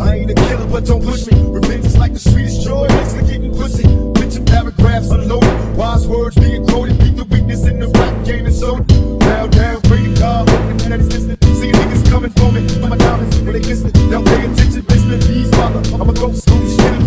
I ain't a killer, but don't push me. Revenge is like the sweetest joy, next to getting pussy. Pitching paragraphs unloaded, wise words being quoted. Beat the weakness in the rap game and soda. Bow down, pray to God, hoping that it's listening. See niggas coming for me, for my diamonds. When they listen, don't pay attention, listening. Please, father, I'ma go to school, shit.